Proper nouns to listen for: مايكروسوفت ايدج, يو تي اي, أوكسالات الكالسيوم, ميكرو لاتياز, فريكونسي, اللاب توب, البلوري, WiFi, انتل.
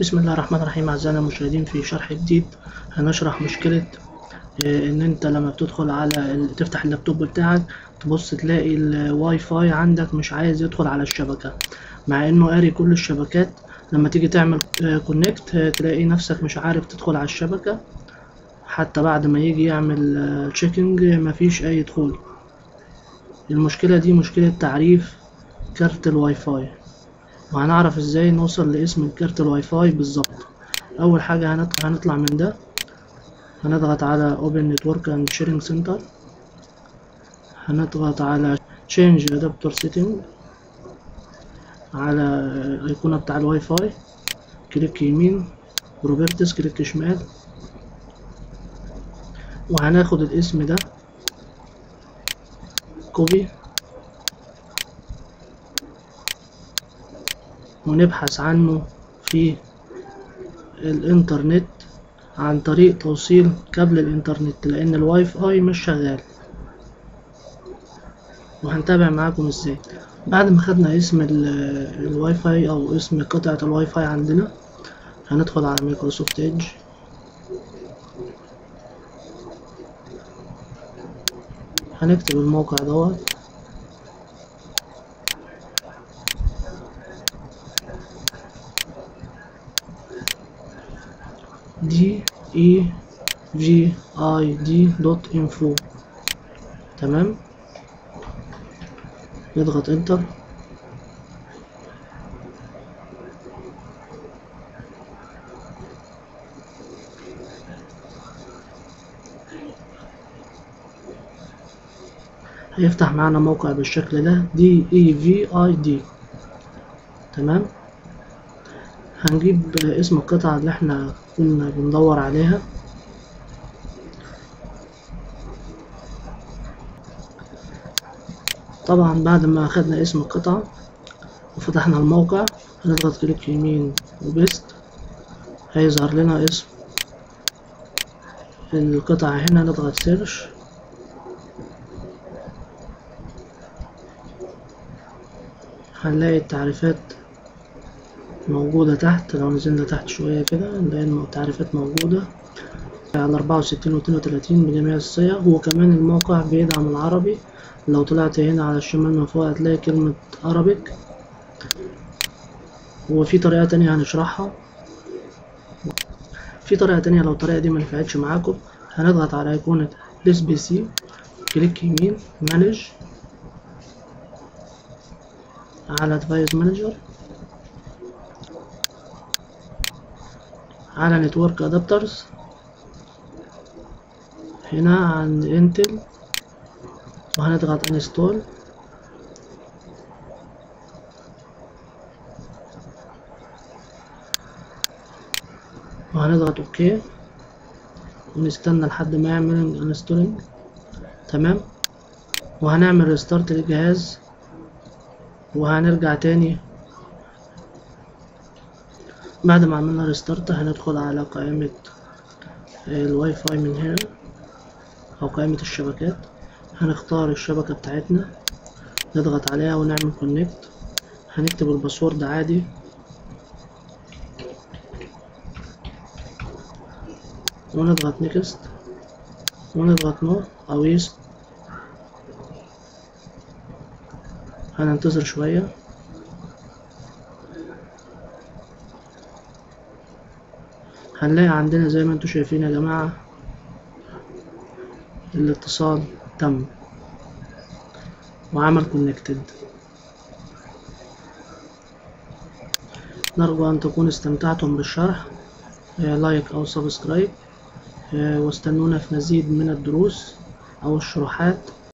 بسم الله الرحمن الرحيم. اعزائنا المشاهدين، في شرح جديد هنشرح مشكلة ان انت لما بتدخل على تفتح اللابتوب بتاعك تبص تلاقي الواي فاي عندك مش عايز يدخل على الشبكة، مع انه قاري كل الشبكات. لما تيجي تعمل كونكت تلاقي نفسك مش عارف تدخل على الشبكة، حتى بعد ما يجي يعمل تشيكنج مفيش اي دخول. المشكلة دي مشكلة تعريف كارت الواي فاي، وهنعرف ازاي نوصل لاسم الكارت الواي فاي بالظبط. اول حاجة هنطلع من ده، هنضغط على Open Network and Sharing Center، هنضغط على Change Adapter Setting، على الايقونة بتاع الواي فاي كليك يمين، Properties كليك شمال، وهناخد الاسم ده كوبي، ونبحث عنه في الانترنت عن طريق توصيل كابل الانترنت، لان الواي فاي مش شغال. وهنتابع معاكم ازاي. بعد ما خدنا اسم الواي فاي او اسم قطعة الواي فاي عندنا، هندخل على مايكروسوفت ايدج، هنكتب الموقع دوت، david.info، تمام، نضغط انتر. هيفتح معانا موقع بالشكل ده david، تمام. هنجيب اسم القطعة اللي احنا كنا بندور عليها، طبعا بعد ما اخدنا اسم القطعة وفتحنا الموقع هنضغط كليك يمين وبيست، هيظهر لنا اسم القطعة هنا، نضغط سيرش، هنلاقي التعريفات موجودة تحت. لو نزلنا تحت شوية كده نلاقي التعريفات موجودة على 64 و32 بجميع الصيغ، وكمان الموقع بيدعم العربي. لو طلعت هنا على الشمال من فوق هتلاقي كلمة Arabic، وفي طريقة تانية هنشرحها، في طريقة تانية لو الطريقة دي منفعتش معاكم. هنضغط على أيقونة This PC كليك يمين، Manage، على Device Manager، على نتورك ادابترز، هنا عند انتل، وهنضغط انستول. وهنضغط اوكي، ونستنى لحد ما يعمل انستولينج، تمام. وهنعمل ريستارت للجهاز، وهنرجع تاني. بعد ما عملنا ريستارت هندخل على قائمة الواي فاي من هنا، او قائمة الشبكات، هنختار الشبكة بتاعتنا، نضغط عليها ونعمل كونكت، هنكتب الباسورد عادي، ونضغط نيكست، ونضغط نو او يس، هننتظر شوية. هنلاقي عندنا زي ما انتم شايفين يا جماعة الاتصال تم وعمل كونكتد. نرجو ان تكونوا استمتعتم بالشرح، لايك او سبسكرايب، واستنونا في مزيد من الدروس او الشروحات.